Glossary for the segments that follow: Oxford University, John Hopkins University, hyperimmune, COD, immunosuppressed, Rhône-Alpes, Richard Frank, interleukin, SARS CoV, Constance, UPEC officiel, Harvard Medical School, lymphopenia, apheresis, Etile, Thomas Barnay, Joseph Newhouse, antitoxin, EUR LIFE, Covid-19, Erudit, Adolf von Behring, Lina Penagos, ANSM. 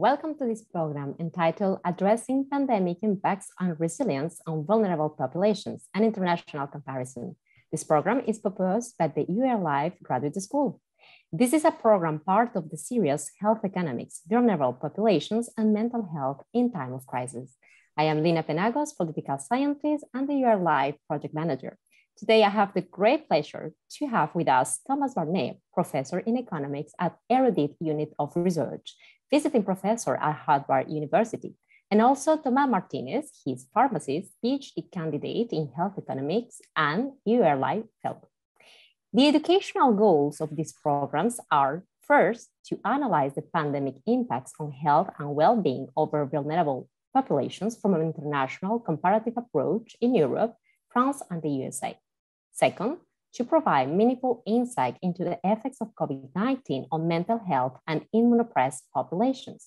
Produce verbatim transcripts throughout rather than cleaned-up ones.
welcome to this program entitled Addressing Pandemic Impacts on Resilience on Vulnerable Populations, an International Comparison. This program is proposed by the E U R LIFE Graduate School. This is a program part of the series Health Economics, Vulnerable Populations and Mental Health in Time of Crisis. I am Lina Penagos, Political Scientist and the E U R LIFE Project Manager. Today, I have the great pleasure to have with us Thomas Barnay, Professor in Economics at Erudit Unit of Research, Visiting Professor at Harvard University, and also Thomas Martinez, his Pharmacist, PhD Candidate in Health Economics and E U R LIFE Fellow. The educational goals of these programs are, first, to analyze the pandemic impacts on health and well-being over vulnerable populations from an international comparative approach in Europe, France, and the U S A. Second, to provide meaningful insight into the effects of COVID nineteen on mental health and immunoppressed populations.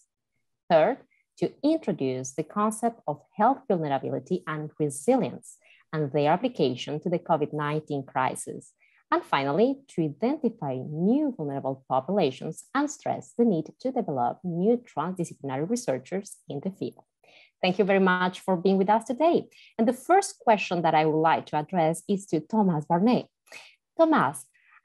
Third, to introduce the concept of health vulnerability and resilience and their application to the COVID nineteen crisis. And finally, to identify new vulnerable populations and stress the need to develop new transdisciplinary researchers in the field. Thank you very much for being with us today. And the first question that I would like to address is to Thomas Barnay. Thomas,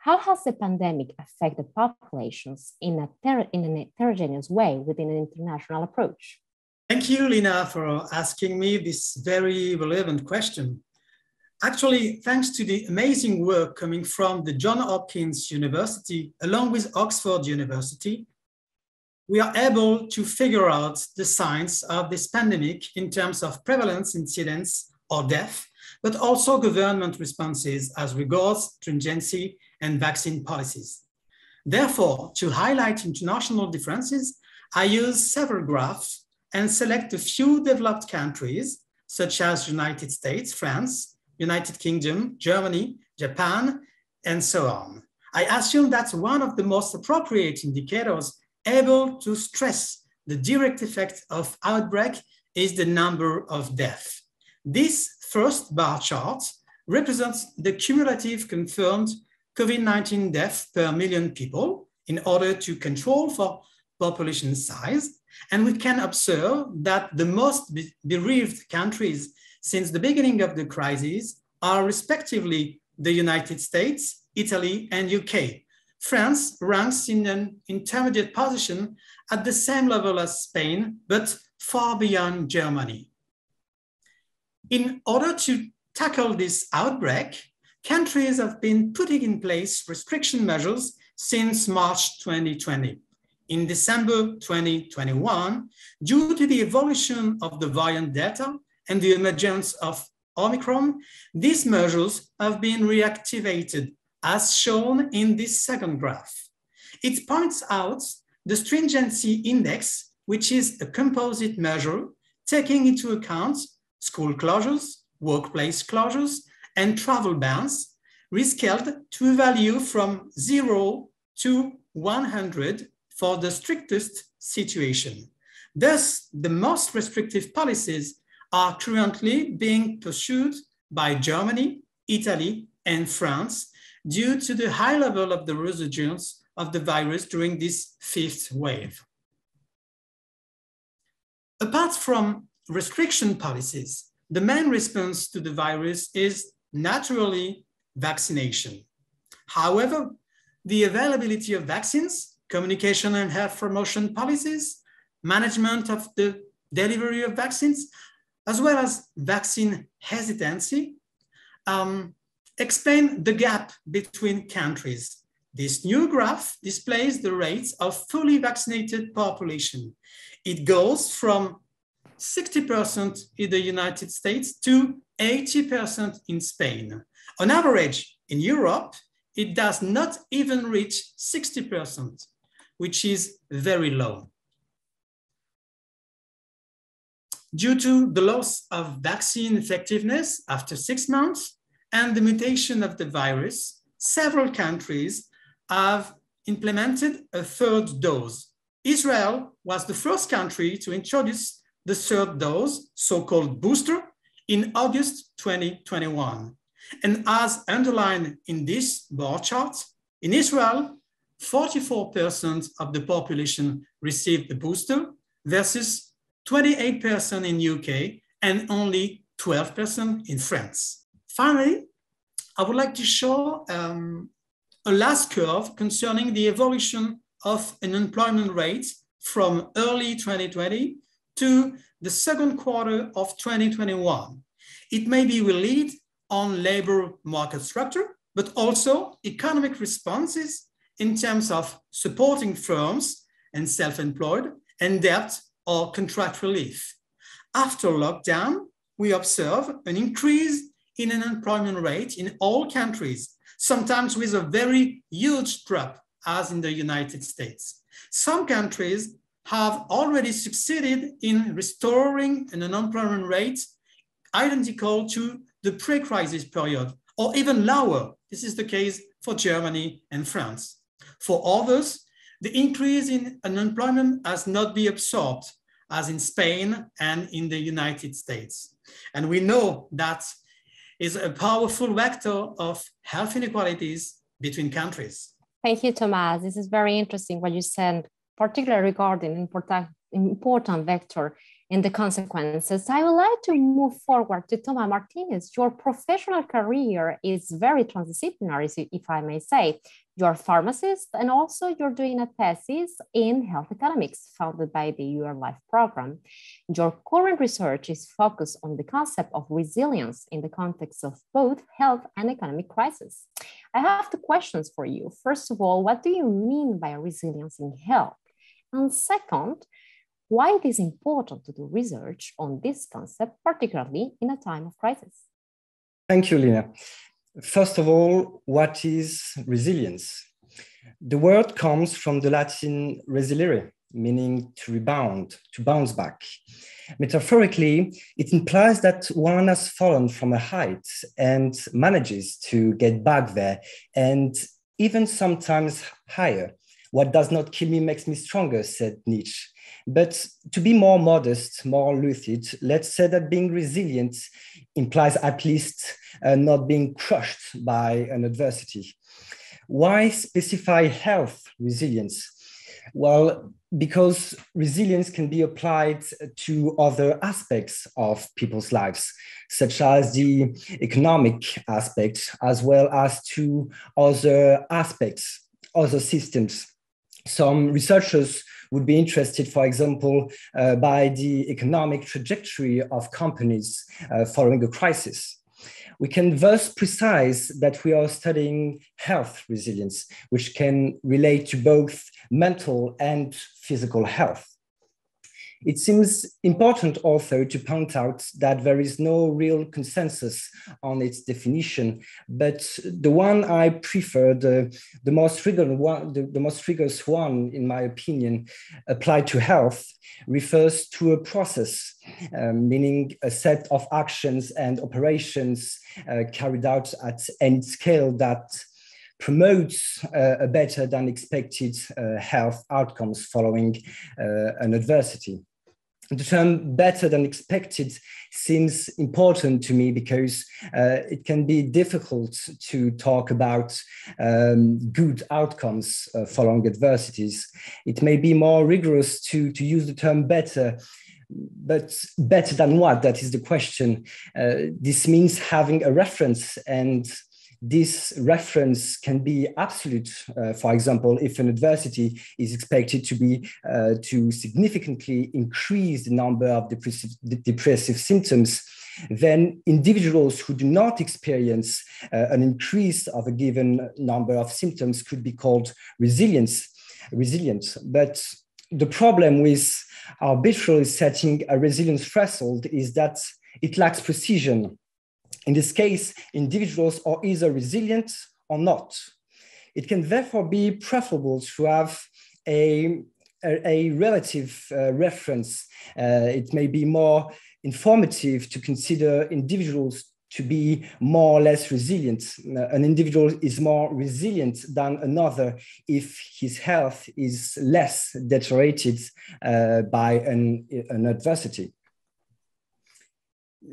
how has the pandemic affected populations in, a in an heterogeneous way within an international approach? Thank you, Lina, for asking me this very relevant question. Actually, thanks to the amazing work coming from the John Hopkins University, along with Oxford University, we are able to figure out the science of this pandemic in terms of prevalence, incidence, or death, but also government responses as regards stringency and vaccine policies. Therefore, to highlight international differences, I use several graphs and select a few developed countries, such as United States, France, United Kingdom, Germany, Japan, and so on. I assume that's one of the most appropriate indicators able to stress the direct effect of outbreak is the number of deaths. This first bar chart represents the cumulative confirmed COVID nineteen deaths per million people in order to control for population size. And we can observe that the most bereaved countries since the beginning of the crisis are respectively the United States, Italy, and U K. France ranks in an intermediate position at the same level as Spain, but far beyond Germany. In order to tackle this outbreak, countries have been putting in place restriction measures since March twenty twenty. In December twenty twenty-one, due to the evolution of the variant data and the emergence of Omicron, these measures have been reactivated, as shown in this second graph. It points out the stringency index, which is a composite measure taking into account school closures, workplace closures, and travel bans, rescaled to a value from zero to one hundred for the strictest situation. Thus, the most restrictive policies are currently being pursued by Germany, Italy, and France due to the high level of the resurgence of the virus during this fifth wave. Apart from restriction policies, the main response to the virus is naturally vaccination. However, the availability of vaccines, communication and health promotion policies, management of the delivery of vaccines, as well as vaccine hesitancy, um, explain the gap between countries. This new graph displays the rates of fully vaccinated population. It goes from sixty percent in the United States to eighty percent in Spain. On average, in Europe, it does not even reach sixty percent, which is very low. Due to the loss of vaccine effectiveness after six months and the mutation of the virus, several countries have implemented a third dose. Israel was the first country to introduce the third dose, so-called booster, in August twenty twenty-one. And as underlined in this bar chart, in Israel, forty-four percent of the population received the booster versus twenty-eight percent in U K and only twelve percent in France. Finally, I would like to show um, a last curve concerning the evolution of an unemployment rate from early twenty twenty to the second quarter of twenty twenty-one. It may be relied on labor market structure, but also economic responses in terms of supporting firms and self-employed and debt or contract relief. After lockdown, we observe an increase in unemployment rate in all countries, sometimes with a very huge drop, as in the United States. Some countries have already succeeded in restoring an unemployment rate identical to the pre-crisis period, or even lower. This is the case for Germany and France. For others, the increase in unemployment has not been absorbed, as in Spain and in the United States. And we know that is a powerful vector of health inequalities between countries. Thank you, Thomas. This is very interesting what you said, particularly regarding important, important vector and the consequences. I would like to move forward to Thomas Martinez. Your professional career is very transdisciplinary, if I may say. You're a pharmacist, and also you're doing a thesis in health economics founded by the E U R LIFE program. Your current research is focused on the concept of resilience in the context of both health and economic crisis. I have two questions for you. First of all, what do you mean by resilience in health? And second, why it is important to do research on this concept, particularly in a time of crisis? Thank you, Lina. First of all, what is resilience? The word comes from the Latin resilire, meaning to rebound, to bounce back. Metaphorically, it implies that one has fallen from a height and manages to get back there, and even sometimes higher. What does not kill me makes me stronger, said Nietzsche. But to be more modest, more lucid, let's say that being resilient implies at least uh, not being crushed by an adversity. Why specify health resilience? Well, because resilience can be applied to other aspects of people's lives, such as the economic aspect, as well as to other aspects, other systems. Some researchers would be interested, for example, uh, by the economic trajectory of companies uh, following a crisis. We can thus precise that we are studying health resilience, which can relate to both mental and physical health. It seems important also to point out that there is no real consensus on its definition, but the one I prefer, the, the, most, rigorous one, the, the most rigorous one, in my opinion, applied to health, refers to a process, uh, meaning a set of actions and operations uh, carried out at any scale that promotes uh, a better than expected uh, health outcomes following uh, an adversity. The term better than expected seems important to me because uh, it can be difficult to talk about um, good outcomes uh, following adversities. It may be more rigorous to, to use the term better, but better than what? That is the question. Uh, this means having a reference, and this reference can be absolute. Uh, for example, if an adversity is expected to be uh, to significantly increase the number of depressive, depressive symptoms, then individuals who do not experience uh, an increase of a given number of symptoms could be called resilience, resilient. But the problem with arbitrarily setting a resilience threshold is that it lacks precision. In this case, individuals are either resilient or not. It can therefore be preferable to have a, a, a relative uh, reference. Uh, it may be more informative to consider individuals to be more or less resilient. An individual is more resilient than another if his health is less deteriorated uh, by an, an adversity.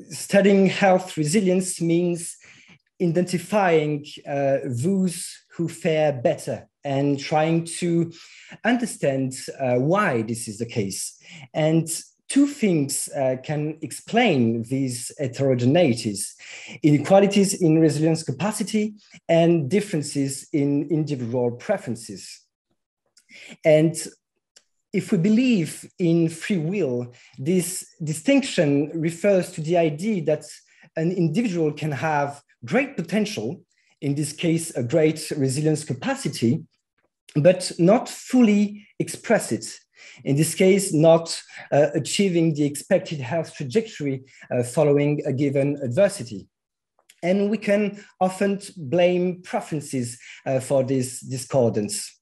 Studying health resilience means identifying uh, those who fare better and trying to understand uh, why this is the case. And two things uh, can explain these heterogeneities: inequalities in resilience capacity and differences in individual preferences. And if we believe in free will, this distinction refers to the idea that an individual can have great potential, in this case, a great resilience capacity, but not fully express it. In this case, not uh, achieving the expected health trajectory uh, following a given adversity. And we can often blame preferences uh, for this discordance.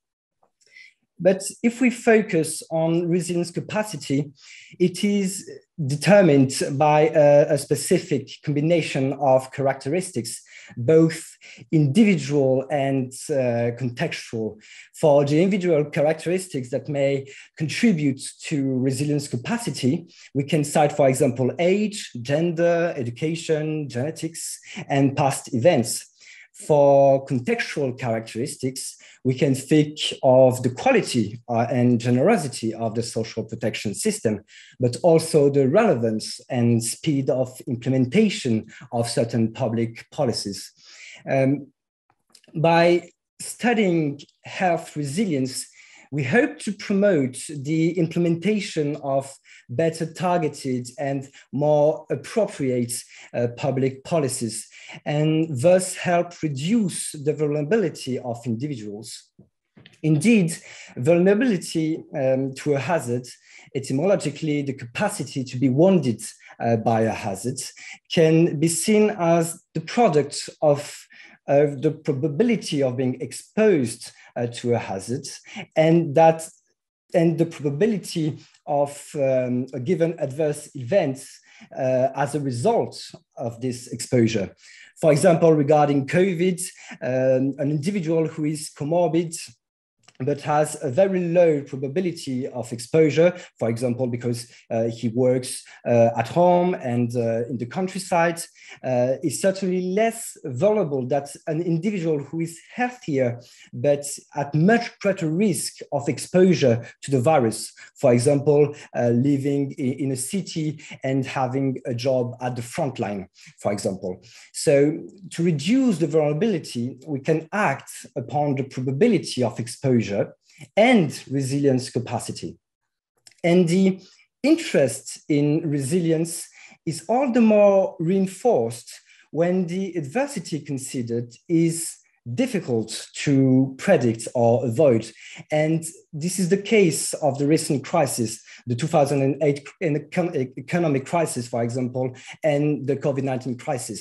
But if we focus on resilience capacity, it is determined by a, a specific combination of characteristics, both individual and uh, contextual. For the individual characteristics that may contribute to resilience capacity, we can cite, for example, age, gender, education, genetics, and past events. For contextual characteristics, we can think of the quality uh, and generosity of the social protection system, but also the relevance and speed of implementation of certain public policies. Um, by studying health resilience, we hope to promote the implementation of better targeted and more appropriate uh, public policies, and thus help reduce the vulnerability of individuals. Indeed, vulnerability um, to a hazard, etymologically the capacity to be wounded uh, by a hazard, can be seen as the product of uh, the probability of being exposed Uh, to a hazard, and that and the probability of um, a given adverse event uh, as a result of this exposure. For example, regarding COVID, um, an individual who is comorbid but has a very low probability of exposure, for example, because uh, he works uh, at home and uh, in the countryside, uh, is certainly less vulnerable than an individual who is healthier, but at much greater risk of exposure to the virus. For example, uh, living in a city and having a job at the front line, for example. So to reduce the vulnerability, we can act upon the probability of exposure and resilience capacity. And the interest in resilience is all the more reinforced when the adversity considered is difficult to predict or avoid. And this is the case of the recent crisis, the two thousand eight economic crisis, for example, and the COVID nineteen crisis.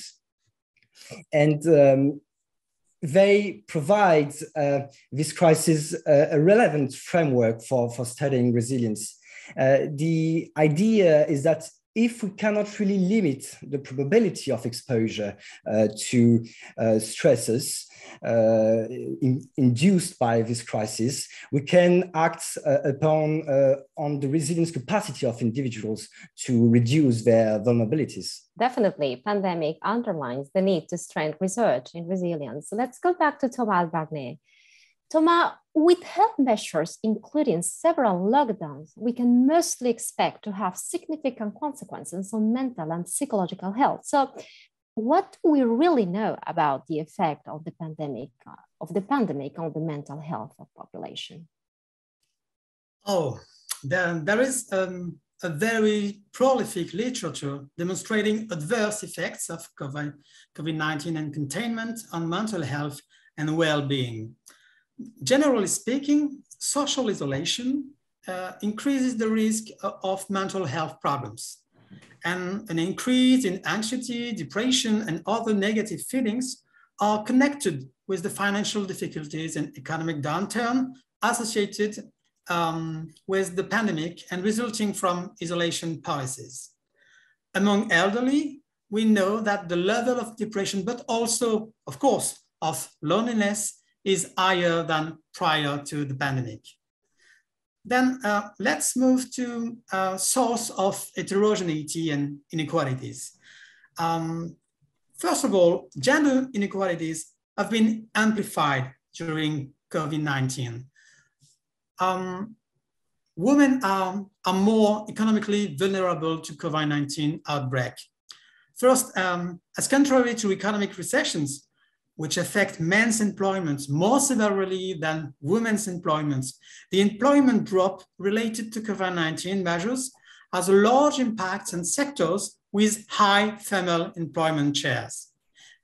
And um, they provide uh, this crisis uh, a relevant framework for, for studying resilience. Uh, the idea is that if we cannot really limit the probability of exposure uh, to uh, stresses uh, in, induced by this crisis, we can act uh, upon uh, on the resilience capacity of individuals to reduce their vulnerabilities. Definitely, pandemic underlines the need to strengthen research in resilience. Let's go back to Thomas Barnay. Thomas, with health measures, including several lockdowns, we can mostly expect to have significant consequences on mental and psychological health. So what do we really know about the effect of the pandemic, uh, of the pandemic on the mental health of population? Oh, there, there is um, a very prolific literature demonstrating adverse effects of COVID nineteen and containment on mental health and well-being. Generally speaking, social isolation uh, increases the risk of mental health problems, and an increase in anxiety, depression, and other negative feelings are connected with the financial difficulties and economic downturn associated um, with the pandemic and resulting from isolation policies. Among elderly, we know that the level of depression, but also, of course, of loneliness is higher than prior to the pandemic. Then uh, let's move to a source of heterogeneity and inequalities. Um, first of all, gender inequalities have been amplified during COVID nineteen. Um, women are, are more economically vulnerable to COVID nineteen outbreak. First, um, as contrary to economic recessions, which affect men's employment more severely than women's employment, the employment drop related to COVID nineteen measures has a large impact on sectors with high female employment shares.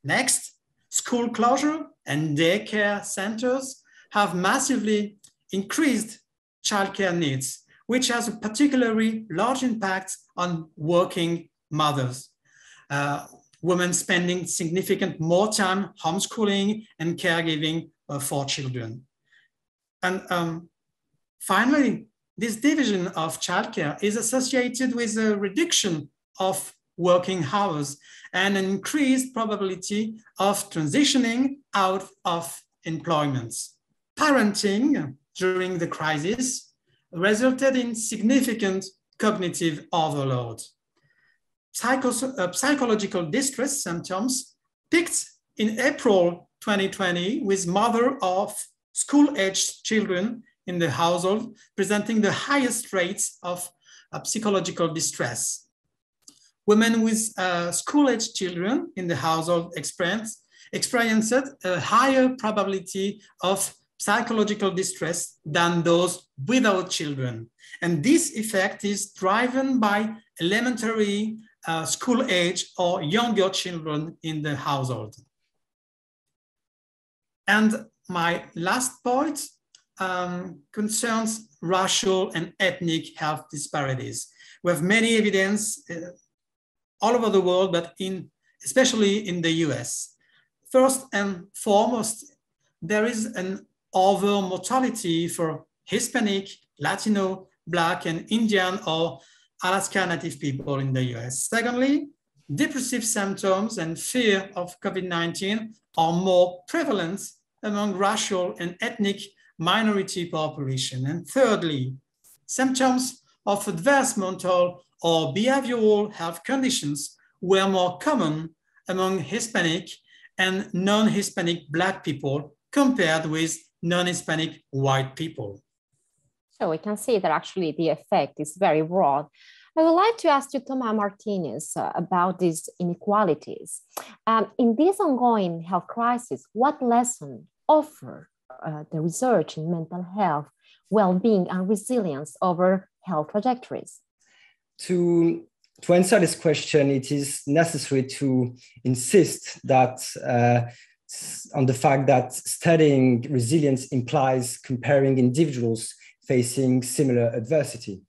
Next, school closure and daycare centers have massively increased childcare needs, which has a particularly large impact on working mothers. Uh, women spending significant more time homeschooling and caregiving uh, for children. And um, finally, this division of childcare is associated with a reduction of working hours and an increased probability of transitioning out of employment. Parenting during the crisis resulted in significant cognitive overload. Psycho uh, psychological distress symptoms peaked in April twenty twenty with mother of school-aged children in the household, presenting the highest rates of uh, psychological distress. Women with uh, school-aged children in the household experience, experienced a higher probability of psychological distress than those without children. And this effect is driven by elementary uh, school age or younger children in the household. And my last point um, concerns racial and ethnic health disparities. We have many evidence uh, all over the world, but in, especially in the U S. First and foremost, there is an over mortality for Hispanic, Latino, Black, and Indian or Alaska Native people in the U S. Secondly, depressive symptoms and fear of COVID nineteen are more prevalent among racial and ethnic minority population. And thirdly, symptoms of adverse mental or behavioral health conditions were more common among Hispanic and non-Hispanic Black people compared with non-Hispanic white people. So we can see that actually the effect is very broad. I would like to ask you, Thomas Martinez, uh, about these inequalities. Um, in this ongoing health crisis, what lesson offer uh, the research in mental health, well-being and resilience over health trajectories? To, to answer this question, it is necessary to insist that uh, on the fact that studying resilience implies comparing individuals facing similar adversity.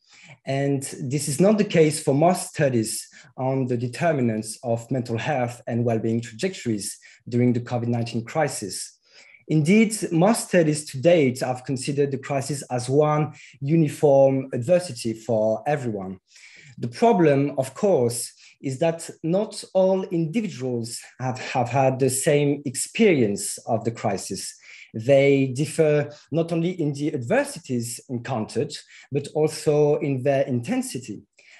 And this is not the case for most studies on the determinants of mental health and well-being trajectories during the COVID nineteen crisis. Indeed, most studies to date have considered the crisis as one uniform adversity for everyone. The problem, of course, is that not all individuals have, have had the same experience of the crisis. They differ not only in the adversities encountered, but also in their intensity.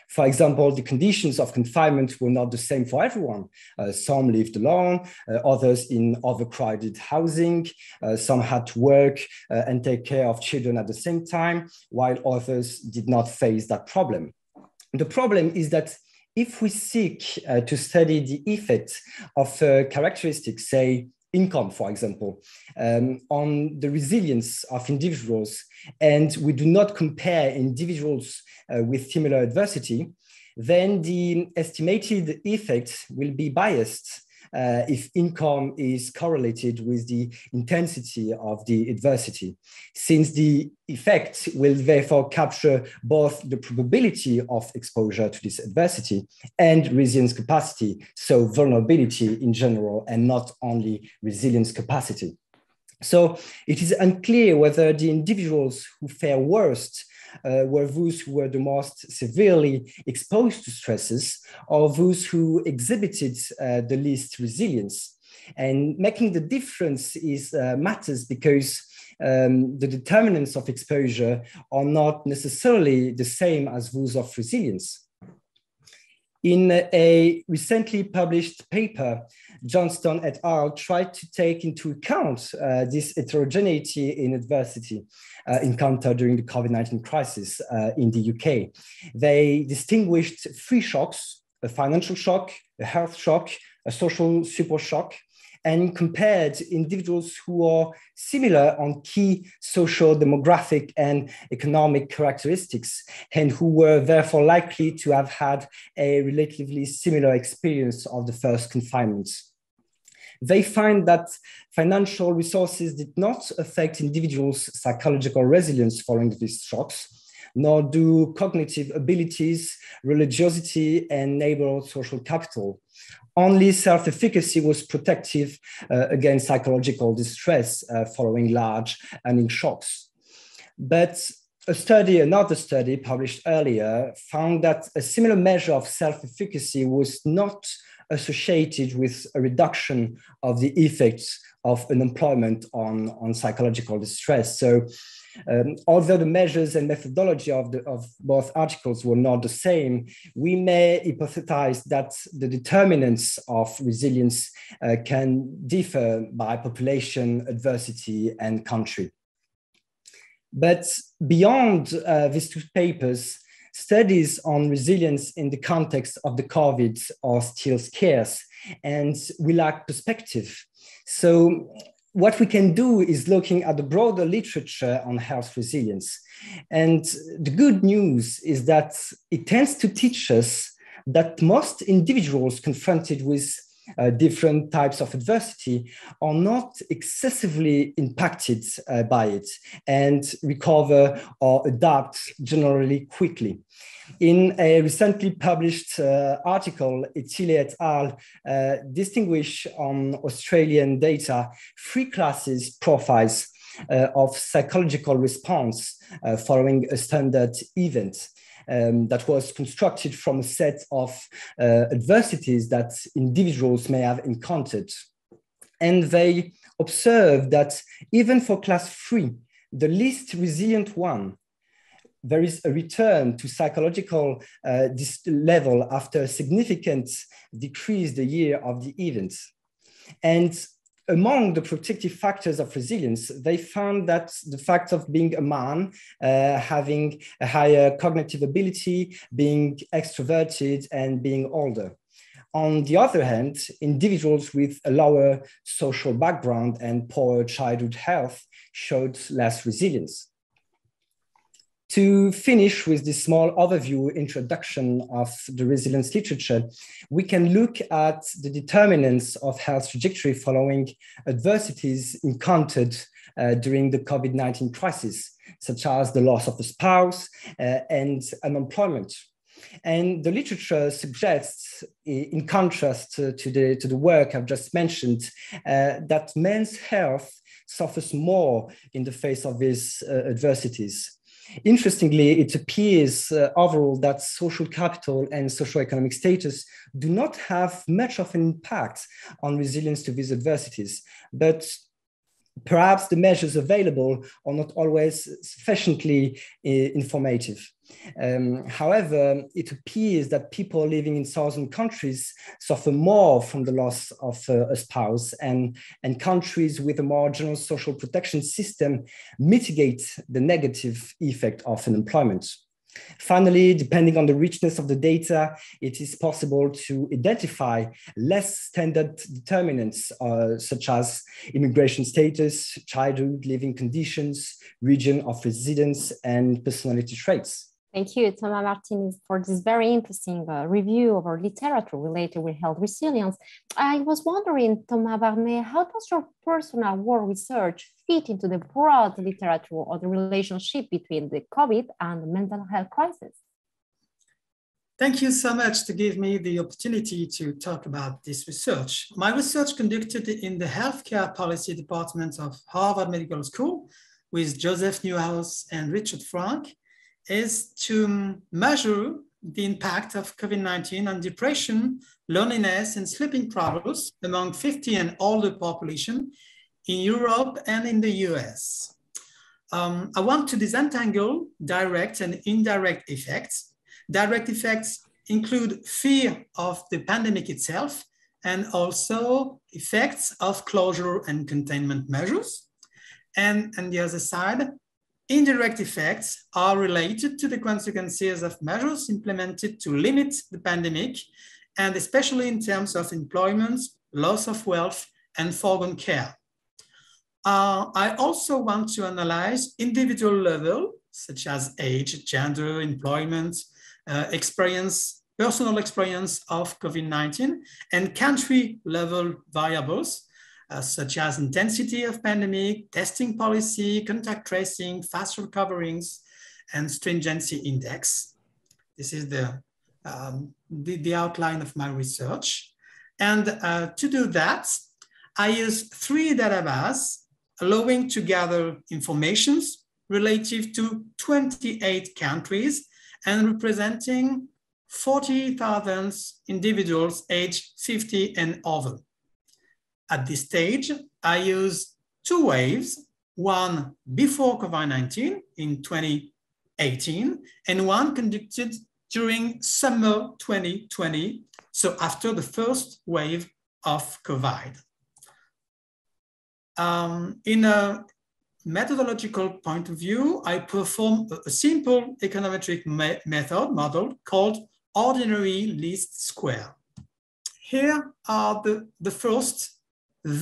For example, the conditions of confinement were not the same for everyone. Uh, some lived alone, uh, others in overcrowded housing, uh, some had to work uh, and take care of children at the same time, while others did not face that problem. The problem is that if we seek uh, to study the effect of uh, characteristics, say income, for example, um, on the resilience of individuals, and we do not compare individuals uh, with similar adversity, then the estimated effect will be biased uh, if income is correlated with the intensity of the adversity, since the effect will therefore capture both the probability of exposure to this adversity and resilience capacity, so vulnerability in general and not only resilience capacity. So it is unclear whether the individuals who fare worst uh, were those who were the most severely exposed to stresses or those who exhibited uh, the least resilience. And making the difference is uh, matters because Um, the determinants of exposure are not necessarily the same as those of resilience. In a recently published paper, Johnston et al. Tried to take into account uh, this heterogeneity in adversity uh, encountered during the COVID nineteen crisis uh, in the U K. They distinguished three shocks: a financial shock, a health shock, a social support shock, and compared individuals who are similar on key social, demographic, and economic characteristics, and who were therefore likely to have had a relatively similar experience of the first confinement. They find that financial resources did not affect individuals' psychological resilience following these shocks, nor do cognitive abilities, religiosity, and neighborhood social capital. Only self-efficacy was protective uh, against psychological distress uh, following large and in shocks. But a study, another study published earlier, found that a similar measure of self-efficacy was not associated with a reduction of the effects of unemployment on, on psychological distress. So Um, although the measures and methodology of, the, of both articles were not the same, we may hypothesize that the determinants of resilience uh, can differ by population, adversity, and country. But beyond uh, these two papers, studies on resilience in the context of the COVID are still scarce, and we lack perspective. So what we can do is looking at the broader literature on health resilience. And the good news is that it tends to teach us that most individuals confronted with uh, different types of adversity are not excessively impacted uh, by it and recover or adapt generally quickly. In a recently published uh, article, Etile et al. Uh, distinguish on Australian data three classes profiles uh, of psychological response uh, following a standard event um, that was constructed from a set of uh, adversities that individuals may have encountered. And they observed that even for class three, the least resilient one, there is a return to psychological uh, level after a significant decrease the year of the event. And among the protective factors of resilience, they found that the fact of being a man, uh, having a higher cognitive ability, being extroverted, and being older. On the other hand, individuals with a lower social background and poor childhood health showed less resilience. To finish with this small overview introduction of the resilience literature, we can look at the determinants of health trajectory following adversities encountered uh, during the COVID nineteen crisis, such as the loss of a spouse uh, and unemployment. And the literature suggests, in contrast to the, to the work I've just mentioned, uh, that men's health suffers more in the face of these uh, adversities. Interestingly, it appears uh, overall that social capital and socioeconomic status do not have much of an impact on resilience to these adversities, but perhaps the measures available are not always sufficiently uh, informative. Um, however, it appears that people living in southern countries suffer more from the loss of uh, a spouse, and, and countries with a more general social protection system mitigate the negative effect of unemployment. Finally, depending on the richness of the data, it is possible to identify less standard determinants, uh, such as immigration status, childhood living conditions, region of residence, and personality traits. Thank you, Thomas Martinez, for this very interesting uh, review of our literature related with health resilience. I was wondering, Thomas Barnay, how does your personal work research fit into the broad literature or the relationship between the COVID and the mental health crisis? Thank you so much to give me the opportunity to talk about this research. My research conducted in the Healthcare Policy Department of Harvard Medical School with Joseph Newhouse and Richard Frank is to measure the impact of COVID nineteen on depression, loneliness, and sleeping problems among fifty and older population in Europe and in the U S. Um, I want to disentangle direct and indirect effects. Direct effects include fear of the pandemic itself and also effects of closure and containment measures. And on the other side, indirect effects are related to the consequences of measures implemented to limit the pandemic, and especially in terms of employment, loss of wealth, and foregone care. Uh, I also want to analyze individual level, such as age, gender, employment, uh, experience, personal experience of COVID nineteen, and country level variables, Uh, such as intensity of pandemic, testing policy, contact tracing, fast recoverings, and stringency index. This is the, um, the, the outline of my research. And uh, to do that, I use three databases allowing to gather informations relative to twenty-eight countries and representing forty thousand individuals aged fifty and over. At this stage, I use two waves, one before COVID nineteen in twenty eighteen, and one conducted during summer twenty twenty, so after the first wave of COVID. Um, in a methodological point of view, I perform a simple econometric me- method model called ordinary least square. Here are the, the first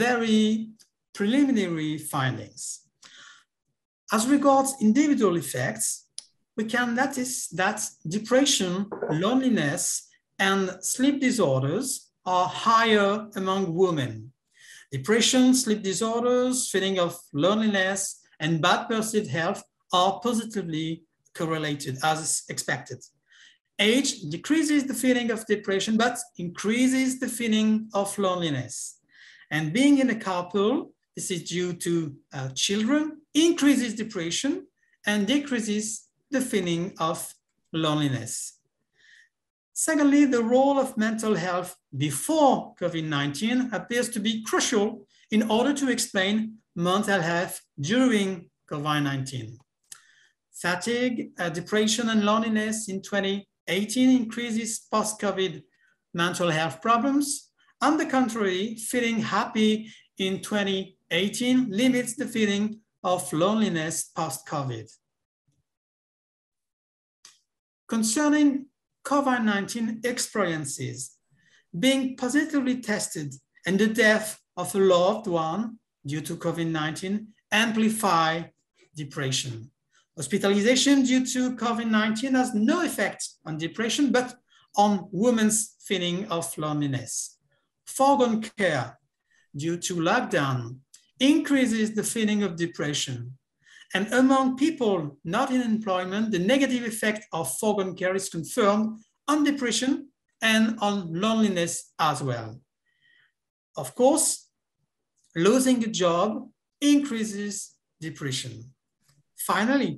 very preliminary findings. As regards individual effects, we can notice that depression, loneliness, and sleep disorders are higher among women. Depression, sleep disorders, feeling of loneliness, and bad perceived health are positively correlated as expected. Age decreases the feeling of depression, but increases the feeling of loneliness. And being in a couple, this is due to uh, children, increases depression and decreases the feeling of loneliness. Secondly, the role of mental health before COVID nineteen appears to be crucial in order to explain mental health during COVID nineteen. Fatigue, uh, depression, and loneliness in twenty eighteen increases post-COVID mental health problems. On the contrary, feeling happy in twenty eighteen limits the feeling of loneliness post-COVID. Concerning COVID nineteen experiences, being positively tested and the death of a loved one due to COVID nineteen amplify depression. Hospitalization due to COVID nineteen has no effect on depression, but on women's feeling of loneliness. Foregone care due to lockdown increases the feeling of depression. And among people not in employment, the negative effect of foregone care is confirmed on depression and on loneliness as well. Of course, losing a job increases depression. Finally,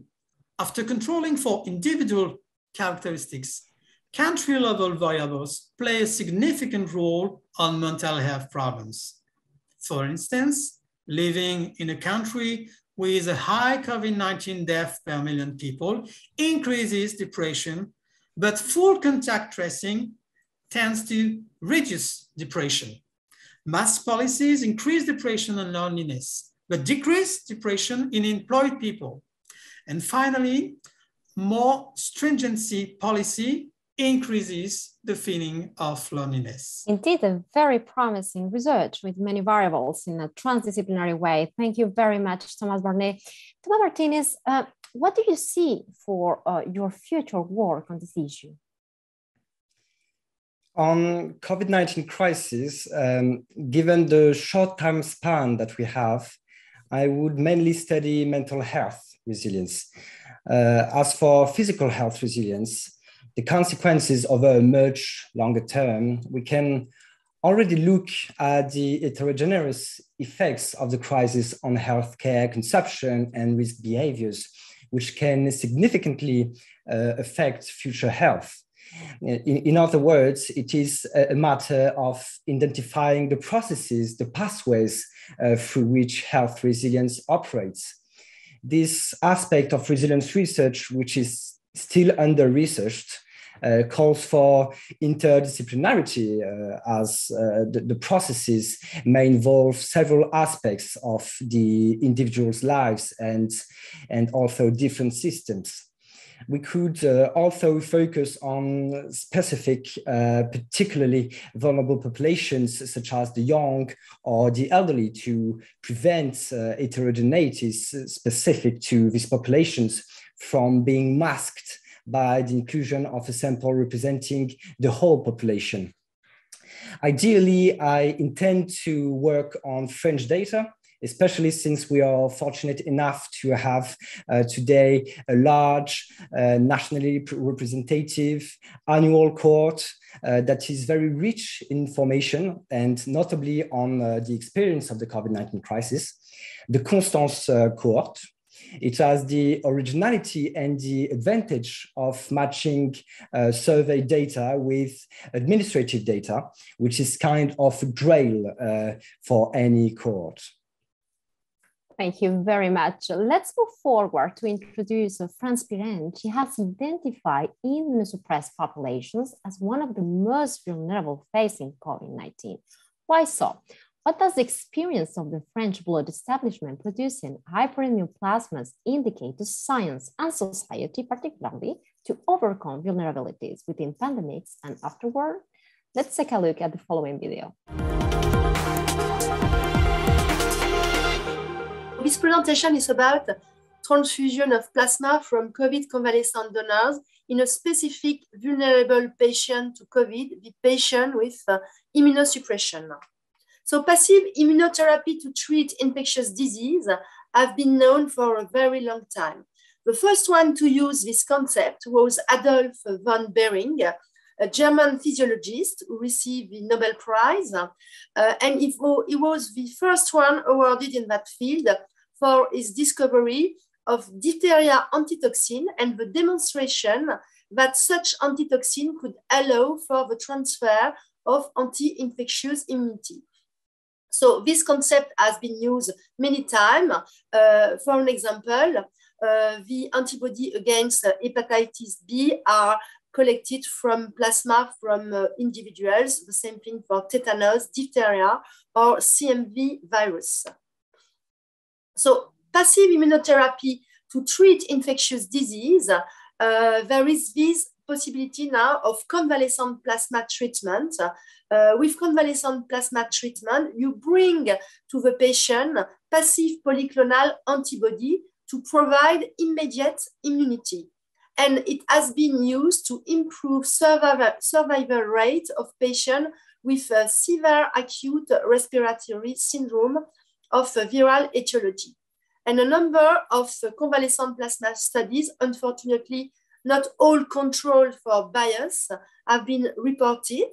after controlling for individual characteristics, country-level variables play a significant role on mental health problems. For instance, living in a country with a high COVID nineteen death per million people increases depression, but full contact tracing tends to reduce depression. Mask policies increase depression and loneliness, but decrease depression in employed people. And finally, more stringency policy increases the feeling of loneliness. Indeed, a very promising research with many variables in a transdisciplinary way. Thank you very much, Thomas Barnay. Thomas Martinez, uh, what do you see for uh, your future work on this issue? On COVID nineteen crisis, um, given the short time span that we have, I would mainly study mental health resilience. Uh, as for physical health resilience, the consequences over a much longer term, we can already look at the heterogeneous effects of the crisis on healthcare consumption and risk behaviors, which can significantly uh, affect future health. In, in other words, it is a matter of identifying the processes, the pathways uh, through which health resilience operates. This aspect of resilience research, which is still under-researched, uh, calls for interdisciplinarity uh, as uh, the, the processes may involve several aspects of the individual's lives and, and also different systems. We could uh, also focus on specific, uh, particularly vulnerable populations, such as the young or the elderly, to prevent uh, heterogeneities specific to these populations from being masked by the inclusion of a sample representing the whole population. Ideally, I intend to work on French data, especially since we are fortunate enough to have uh, today a large, uh, nationally representative annual cohort uh, that is very rich in information and notably on uh, the experience of the COVID nineteen crisis, the Constance uh, cohort. It has the originality and the advantage of matching uh, survey data with administrative data, which is kind of a grail uh, for any cohort. Thank you very much. Let's move forward to introduce France Pirenne. She has identified immunosuppressed populations as one of the most vulnerable facing COVID nineteen. Why so? What does the experience of the French blood establishment producing hyperimmune plasmas indicate to science and society, particularly to overcome vulnerabilities within pandemics and afterward? Let's take a look at the following video. This presentation is about transfusion of plasma from COVID convalescent donors in a specific vulnerable patient to COVID, the patient with uh, immunosuppression. So passive immunotherapy to treat infectious disease have been known for a very long time. The first one to use this concept was Adolf von Behring, a German physiologist who received the Nobel Prize, uh, and he, he was the first one awarded in that field for his discovery of diphtheria antitoxin and the demonstration that such antitoxin could allow for the transfer of anti-infectious immunity. So this concept has been used many times. Uh, for an example, uh, the antibody against uh, hepatitis B are collected from plasma from uh, individuals, the same thing for tetanus, diphtheria, or C M V virus. So passive immunotherapy to treat infectious disease, uh, there is this possibility now of convalescent plasma treatment. Uh, with convalescent plasma treatment, you bring to the patient passive polyclonal antibody to provide immediate immunity. And it has been used to improve survival, survival rate of patients with a severe acute respiratory syndrome of viral etiology. And a number of convalescent plasma studies, unfortunately, not all controlled for bias, have been reported,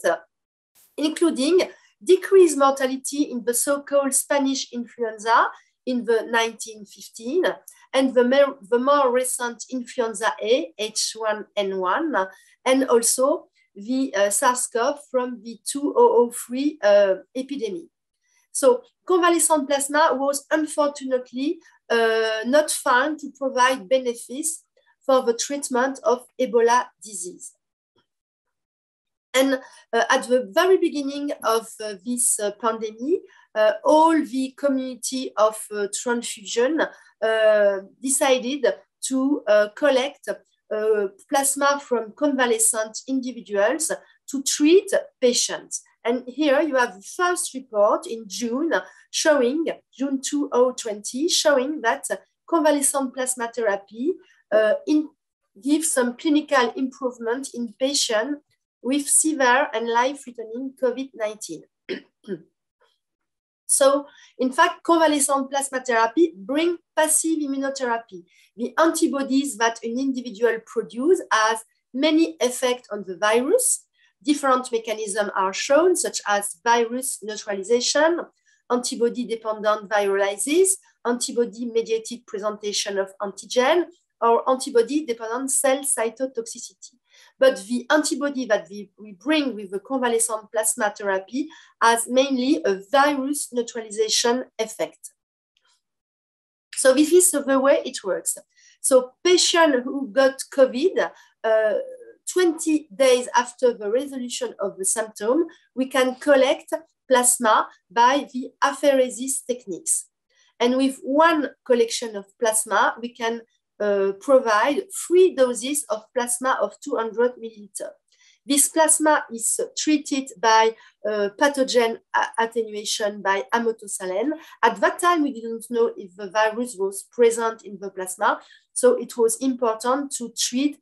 including decreased mortality in the so-called Spanish influenza in the nineteen fifteen, and the more, the more recent influenza A, H one N one, and also the uh, SARS CoV from the two thousand three uh, epidemic. So convalescent plasma was unfortunately uh, not found to provide benefits for the treatment of Ebola disease. And uh, at the very beginning of uh, this uh, pandemic, uh, all the community of uh, transfusion uh, decided to uh, collect uh, plasma from convalescent individuals to treat patients. And here you have the first report in June showing, June two thousand twenty, showing that convalescent plasma therapy uh, in, gives some clinical improvement in patients with severe and life-threatening COVID nineteen. So, in fact, convalescent plasma therapy brings passive immunotherapy. The antibodies that an individual produces has many effects on the virus. Different mechanisms are shown, such as virus neutralization, antibody-dependent virulysis, antibody-mediated presentation of antigen, or antibody-dependent cell cytotoxicity. But the antibody that we, we bring with the convalescent plasma therapy has mainly a virus neutralization effect. So this is the way it works. So patients who got COVID, uh, twenty days after the resolution of the symptom, we can collect plasma by the apheresis techniques. And with one collection of plasma, we can uh, provide three doses of plasma of two hundred milliliters. This plasma is treated by uh, pathogen attenuation by amoxicillin. At that time, we didn't know if the virus was present in the plasma, so it was important to treat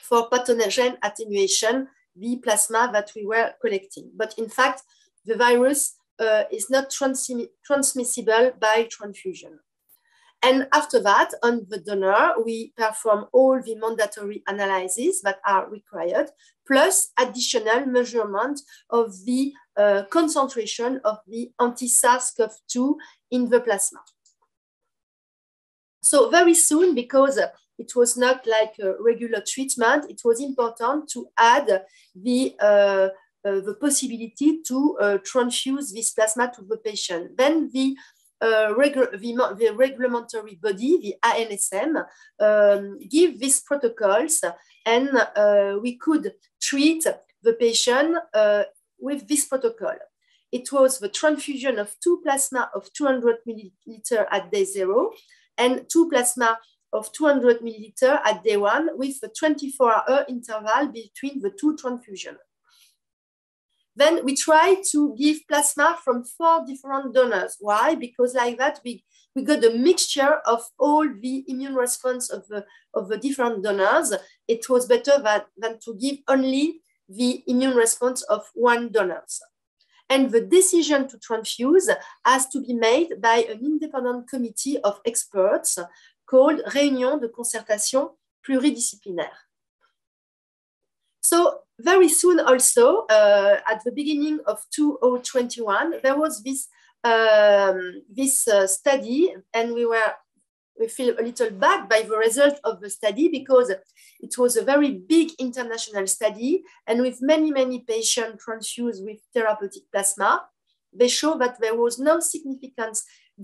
for pathogen attenuation the plasma that we were collecting. But in fact, the virus uh, is not transmi transmissible by transfusion. And after that, on the donor, we perform all the mandatory analyses that are required, plus additional measurement of the uh, concentration of the anti-SARS CoV two in the plasma. So very soon, because it was not like a regular treatment, it was important to add the uh, Uh, the possibility to uh, transfuse this plasma to the patient. Then the, uh, regu the, the regulatory body, the A N S M, um, give these protocols, and uh, we could treat the patient uh, with this protocol. It was the transfusion of two plasma of two hundred milliliters at day zero and two plasma of two hundred milliliters at day one, with a twenty-four hour interval between the two transfusions. Then we try to give plasma from four different donors. Why? Because like that, we, we got a mixture of all the immune response of the, of the different donors. It was better that, than to give only the immune response of one donor. And the decision to transfuse has to be made by an independent committee of experts called Réunion de Concertation Pluridisciplinaire. So very soon also, uh, at the beginning of two thousand twenty-one, there was this, um, this uh, study, and we were, we feel a little bad by the result of the study, because it was a very big international study, and with many, many patients transfused with therapeutic plasma, they show that there was no significant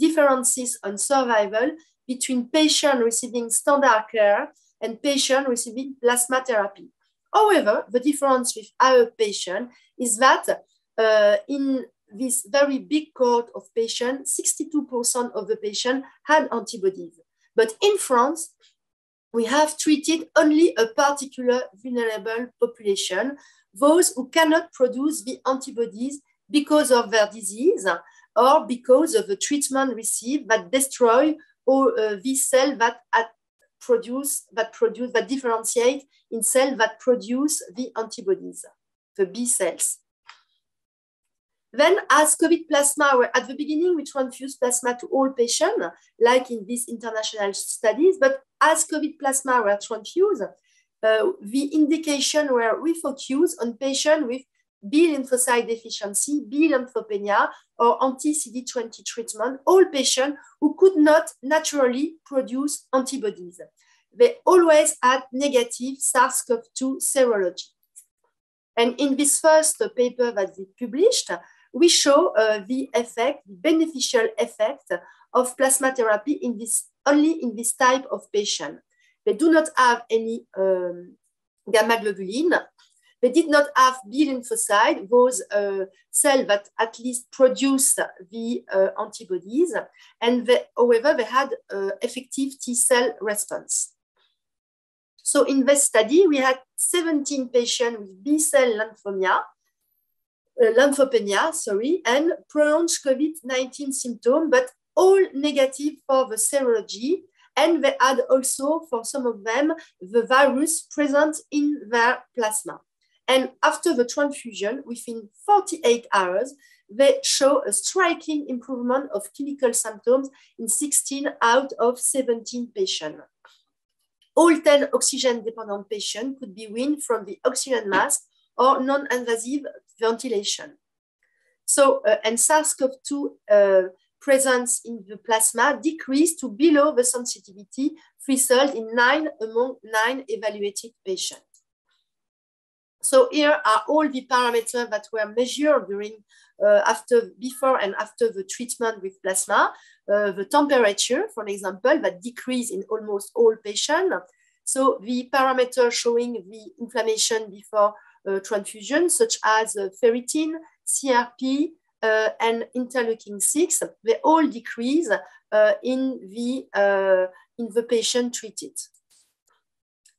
differences on survival between patients receiving standard care and patients receiving plasma therapy. However, the difference with our patient is that uh, in this very big cohort of patients, sixty-two percent of the patients had antibodies. But in France, we have treated only a particular vulnerable population, those who cannot produce the antibodies because of their disease or because of the treatment received that destroy all uh, these cells that at produce that produce that differentiate in cells that produce the antibodies, the B cells. Then, as COVID plasma, were at the beginning we transfused plasma to all patients, like in these international studies. But as COVID plasma were transfused, uh, the indication were refocused on patients with B lymphocyte deficiency, B lymphopenia, or anti-C D twenty treatment, all patients who could not naturally produce antibodies. They always had negative SARS CoV two serology. And in this first paper that we published, we show uh, the effect, the beneficial effect of plasma therapy in this, only in this type of patient. They do not have any um, gamma globulin. They did not have B lymphocyte, those uh, cells that at least produce the uh, antibodies, and they, however, they had uh, effective T cell response. So in this study, we had seventeen patients with B cell lymphomia, uh, lymphopenia, sorry, and pronounced COVID nineteen symptoms, but all negative for the serology, and they had also, for some of them, the virus present in their plasma. And after the transfusion, within forty-eight hours, they show a striking improvement of clinical symptoms in sixteen out of seventeen patients. All ten oxygen-dependent patients could be weaned from the oxygen mask or non-invasive ventilation. So, uh, and SARS CoV two uh, presence in the plasma decreased to below the sensitivity threshold in nine among nine evaluated patients. So here are all the parameters that were measured during, uh, after, before and after the treatment with plasma. Uh, the temperature, for example, that decreased in almost all patients. So the parameters showing the inflammation before uh, transfusion, such as uh, ferritin, C R P, uh, and interleukin six, they all decrease uh, in, the, uh, in the patient treated.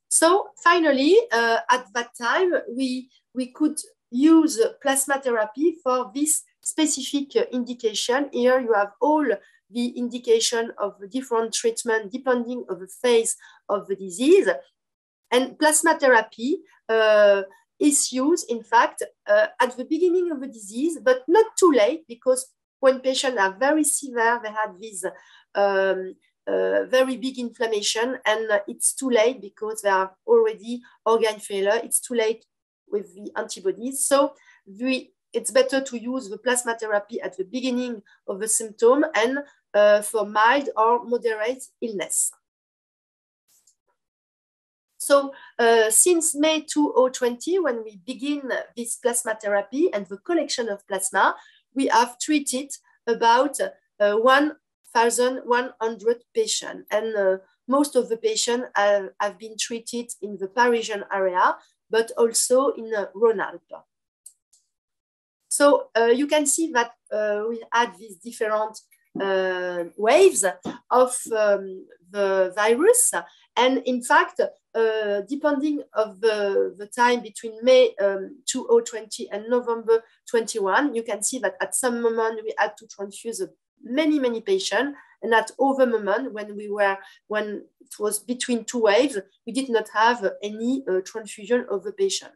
So finally, uh, at that time, we, we could use plasma therapy for this specific indication. Here you have all the indication of the different treatment depending on the phase of the disease. And plasma therapy uh, is used, in fact, uh, at the beginning of the disease, but not too late, because when patients are very severe, they have this um, uh, very big inflammation, and uh, it's too late because they are already organ failure. It's too late with the antibodies. So the it's better to use the plasma therapy at the beginning of the symptom and uh, for mild or moderate illness. So uh, since May two thousand twenty, when we begin this plasma therapy and the collection of plasma, we have treated about uh, one thousand one hundred patients. And uh, most of the patients have, have been treated in the Parisian area, but also in uh, Rhône-Alpes. So uh, you can see that uh, we had these different uh, waves of um, the virus. And in fact, uh, depending of the, the time between May two thousand twenty and November twenty-one, you can see that at some moment we had to transfuse many, many patients. And at other moment, when we were, when it was between two waves, we did not have any uh, transfusion of the patient.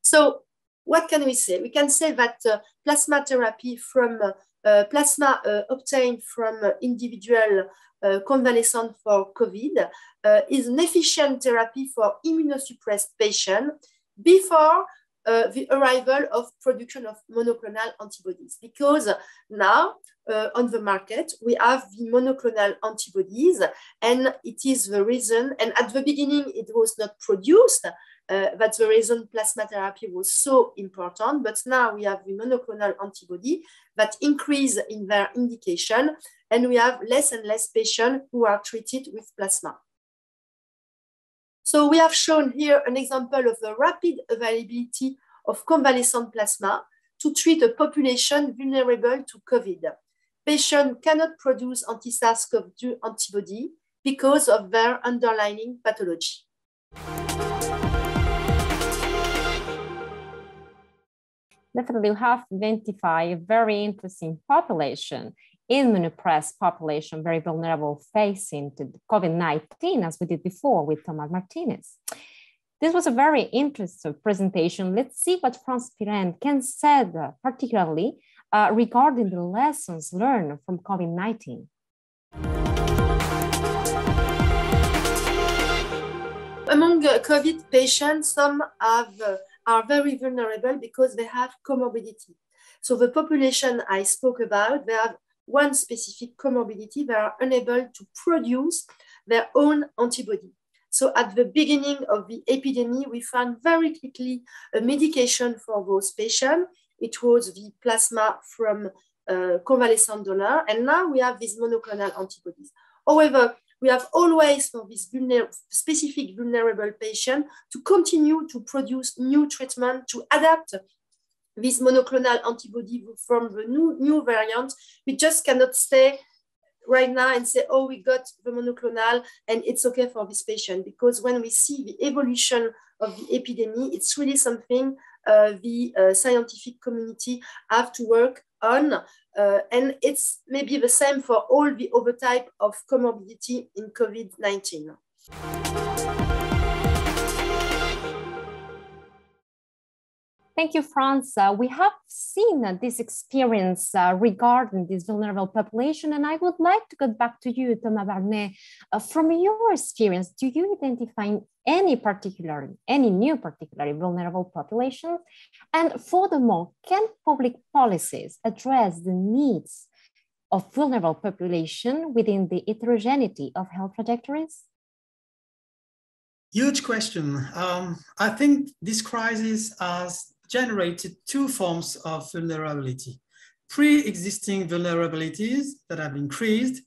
So, what can we say? We can say that uh, plasma therapy from uh, plasma uh, obtained from individual uh, convalescent for COVID uh, is an efficient therapy for immunosuppressed patients before uh, the arrival of production of monoclonal antibodies. Because now uh, on the market, we have the monoclonal antibodies, and it is the reason, and at the beginning, it was not produced. Uh, that's the reason plasma therapy was so important, but now we have the monoclonal antibody that increase in their indication, and we have less and less patients who are treated with plasma. So we have shown here an example of the rapid availability of convalescent plasma to treat a population vulnerable to COVID. Patients cannot produce anti-SARS CoV two antibody because of their underlying pathology. Definitely, we have identified a very interesting population, immunosuppressed population, very vulnerable facing to COVID nineteen, as we did before with Thomas Martinez. This was a very interesting presentation. Let's see what France Pirenne can say, particularly uh, regarding the lessons learned from COVID nineteen. Among uh, COVID patients, some have uh, are very vulnerable because they have comorbidity. So the population I spoke about, they have one specific comorbidity, they are unable to produce their own antibody. So at the beginning of the epidemic, we found very quickly a medication for those patients. It was the plasma from uh, convalescent donor, and now we have these monoclonal antibodies. However, we have always for this vulner specific vulnerable patient to continue to produce new treatment to adapt this monoclonal antibody from the new, new variant. We just cannot stay right now and say, oh, we got the monoclonal and it's okay for this patient. Because when we see the evolution of the epidemic, it's really something uh, the uh, scientific community have to work on. Uh, and it's maybe the same for all the other type of comorbidity in COVID nineteen. Thank you, France. Uh, we have seen uh, this experience uh, regarding this vulnerable population, and I would like to go back to you, Thomas Barnay. Uh, from your experience, do you identify any particular, any new particularly vulnerable population? And furthermore, can public policies address the needs of vulnerable population within the heterogeneity of health trajectories? Huge question. Um, I think this crisis has generated two forms of vulnerability: pre-existing vulnerabilities that have increased,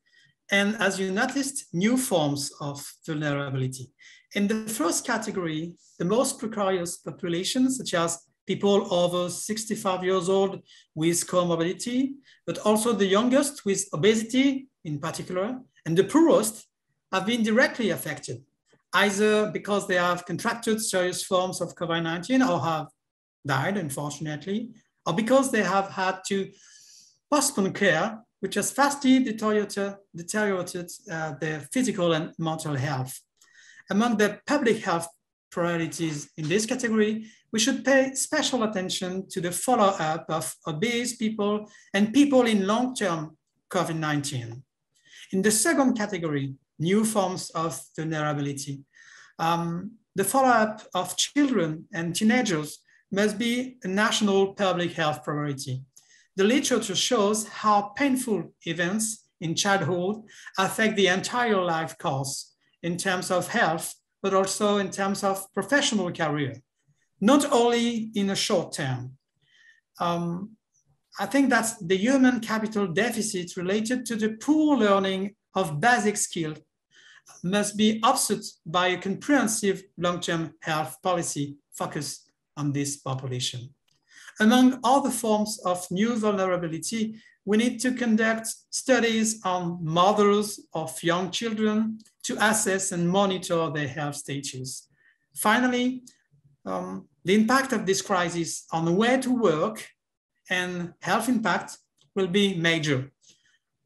and, as you noticed, new forms of vulnerability. In the first category, the most precarious populations, such as people over sixty-five years old with comorbidity, but also the youngest with obesity in particular, and the poorest have been directly affected, either because they have contracted serious forms of COVID nineteen or have died, unfortunately, or because they have had to postpone care, which has vastly deteriorated, deteriorated uh, their physical and mental health. Among the public health priorities in this category, we should pay special attention to the follow-up of obese people and people in long-term COVID nineteen. In the second category, new forms of vulnerability, um, the follow-up of children and teenagers must be a national public health priority. The literature shows how painful events in childhood affect the entire life course in terms of health, but also in terms of professional career, not only in the short term. Um, I think that's the human capital deficit related to the poor learning of basic skills must be offset by a comprehensive long-term health policy focused on this population. Among other forms of new vulnerability, we need to conduct studies on mothers of young children to assess and monitor their health stages. Finally, um, the impact of this crisis on the way to work and health impact will be major.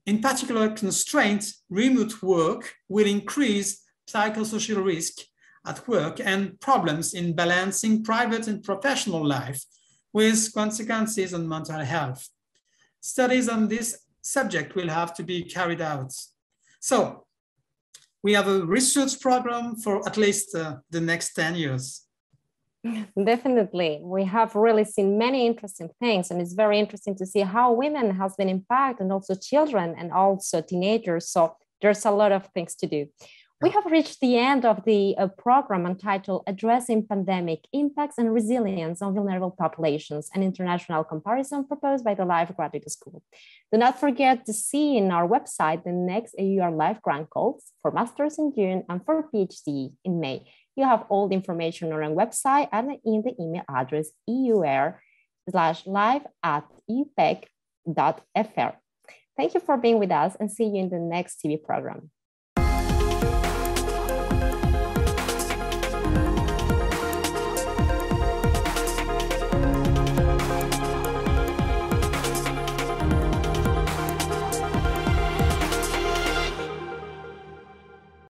In particular, constrained remote work will increase psychosocial risk at work and problems in balancing private and professional life, with consequences on mental health. Studies on this subject will have to be carried out. So we have a research program for at least uh, the next ten years. Definitely. We have really seen many interesting things, and it's very interesting to see how women has been impacted, and also children and also teenagers. So there's a lot of things to do. We have reached the end of the uh, program entitled Addressing Pandemic Impacts and Resilience on Vulnerable Populations, an international comparison proposed by the LIFE Graduate School. Do not forget to see in our website the next E U R LIFE grant calls for Masters in June and for PhD in May. You have all the information on our website and in the email address E U R slash life at U P E C dot F R. Thank you for being with us, and see you in the next T V program.